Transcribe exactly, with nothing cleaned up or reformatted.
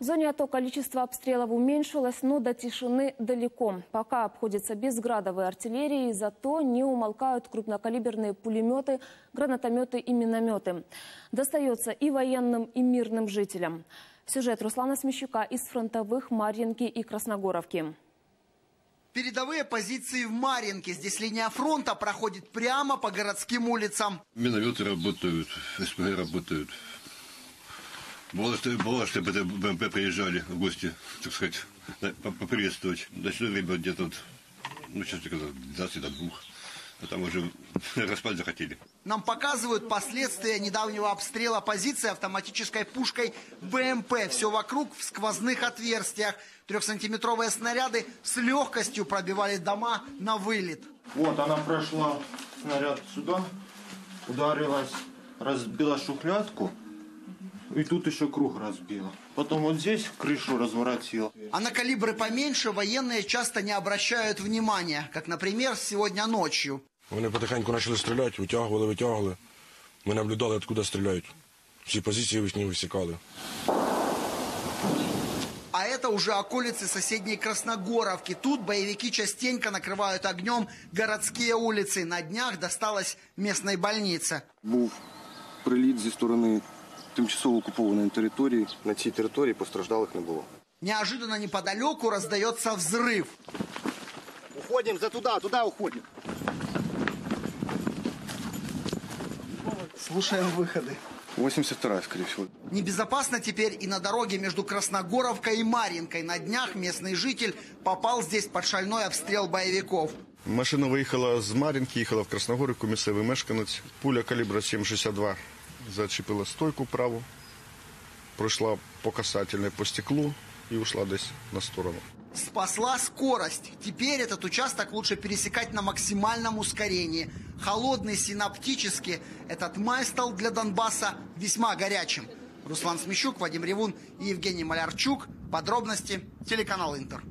В зоне АТО количество обстрелов уменьшилось, но до тишины далеко. Пока обходится без градовой артиллерии, зато не умолкают крупнокалиберные пулеметы, гранатометы и минометы. Достается и военным, и мирным жителям. Сюжет Руслана Смещука из фронтовых Марьинки и Красногоровки. Передовые позиции в Марьинке. Здесь линия фронта проходит прямо по городским улицам. Минометы работают, СПГ работают. Бывало, что, бывало, что БМП приезжали в гости, так сказать, поприветствовать. Ночное время где-то, вот, ну, сейчас только двадцать до двух. А там уже распад захотели. Нам показывают последствия недавнего обстрела позиции автоматической пушкой БМП. Все вокруг в сквозных отверстиях. Трехсантиметровые снаряды с легкостью пробивали дома на вылет. Вот она прошла, снаряд сюда, ударилась, разбила шухлядку. И тут еще круг разбило. Потом вот здесь крышу разворотило. А на калибры поменьше военные часто не обращают внимания. Как, например, сегодня ночью. Они потихоньку начали стрелять, вытягивали, вытягивали. Мы наблюдали, откуда стреляют. Все позиции их не высекали. А это уже околицы соседней Красногоровки. Тут боевики частенько накрывают огнем городские улицы. На днях досталось местной больнице. Был прилет со стороны тимчасово оккупированной территории. На цій территории пострадавших не было. Неожиданно неподалеку раздается взрыв. Уходим за туда, туда уходим. Слушаем выходы. восемьдесят вторая, скорее всего. Небезопасно теперь и на дороге между Красногоровкой и Марьинкой. На днях местный житель попал здесь под шальной обстрел боевиков. Машина выехала из Марьинки, ехала в Красногоровку, місцевий мешканець. Пуля калибра семь шестьдесят два. Зачепила стойку праву, прошла по касательной по стеклу и ушла здесь на сторону. Спасла скорость. Теперь этот участок лучше пересекать на максимальном ускорении. Холодный синаптически этот май стал для Донбасса весьма горячим. Руслан Смещук, Вадим Ревун и Евгений Малярчук. Подробности. Телеканал Интер.